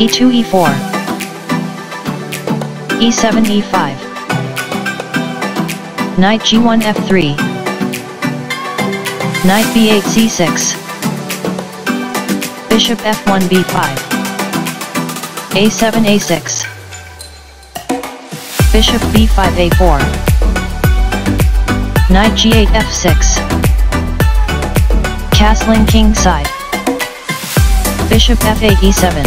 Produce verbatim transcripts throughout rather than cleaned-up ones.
e two, e four, e seven, e five, knight g one, f three, knight b eight, c six, bishop f one, b five, a seven, a six, bishop b five, a four, knight g eight, f six, castling king side, bishop f eight, e seven,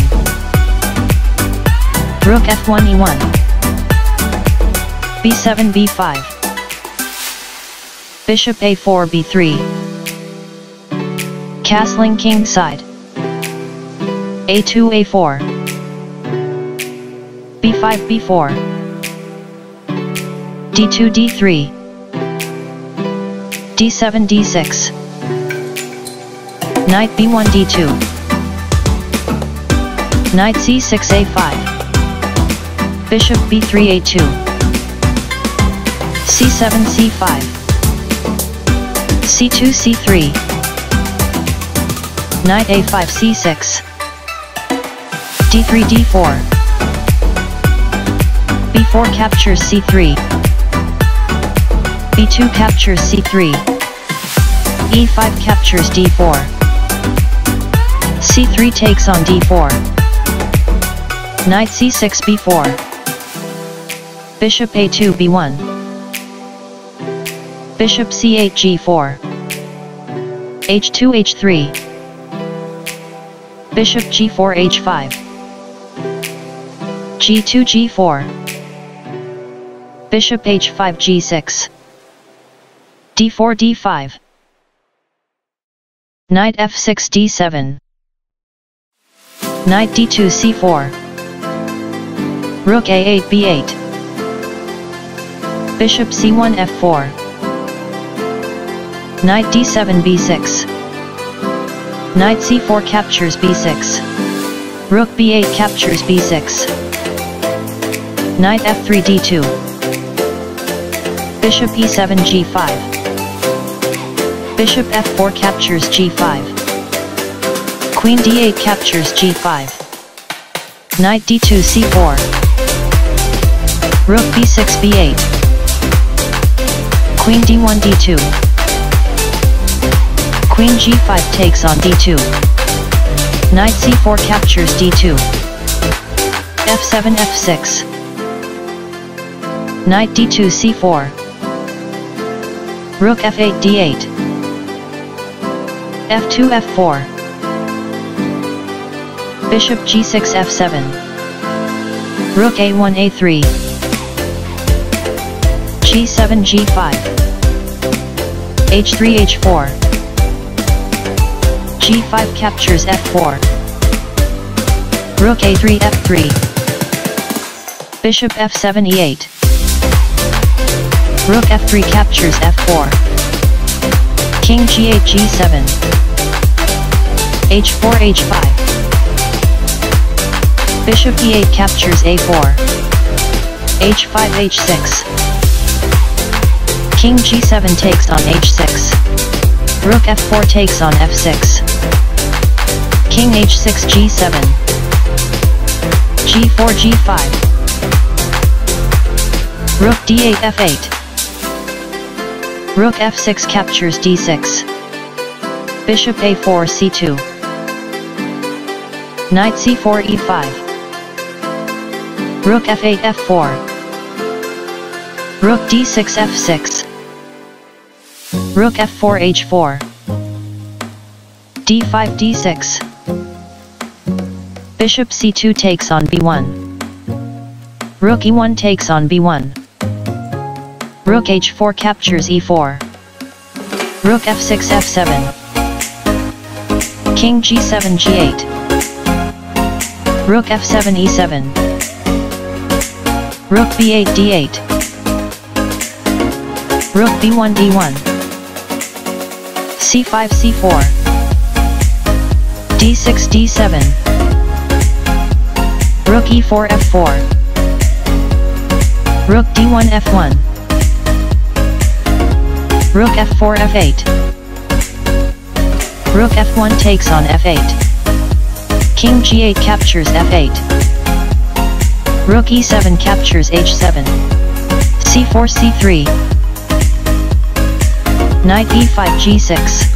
rook f one, e one, b seven, b five, bishop a four, b three, castling king side, a two, a four, b five, b four, d two, d three, d seven, d six, knight b one, d two, knight c six, a five, bishop b three, a two, c seven, c five, c two, c three, knight a five, c six, d three, d four, b four captures c three, b two captures c three, e five captures d four, c three takes on d four, knight c six, b four, bishop a two, b one, bishop c eight, g four, h two, h three, bishop g four, h five, g two, g four, bishop h five, g six, d four, d five, knight f six, d seven, knight d two, c four, rook a eight, b eight, bishop c one, f four, knight d seven, b six, knight c four captures b six, rook b eight captures b six, knight f three, d two, bishop e seven, g five, bishop f four captures g five, queen d eight captures g five, knight d two, c four, rook b six, b eight, queen d one, d two, queen g five takes on d two, knight c four captures d two, f seven, f six, knight d two, c four, rook f eight, d eight, f two, f four, bishop g six, f seven, rook a one, a three, g seven, g five, h three, h four, g five captures f four, rook a three, f three, bishop f seven, e eight, rook f three captures f four, king g eight, g seven, h four, h five, bishop e eight captures a four, h five, h six, king g seven takes on h six, rook f four takes on f six, king h six, g seven, g four, g five, rook d eight, f eight, rook f six captures d six, bishop a four, c two, knight c four, e five, rook f eight, f four, rook d six, f six, rook f four, h four, d five, d six, bishop c two takes on b one, rook e one takes on b one, rook h four captures e four, rook f six, f seven, king g seven, g eight, rook f seven, e seven, rook b eight, d eight, rook b one, d one, c five, c four, d six, d seven, rook e four, f four, rook d one, f one, rook f four, f eight, rook f one takes on f eight, King G eight captures F eight. Rook E seven captures H seven. C four C three. Knight E five G six.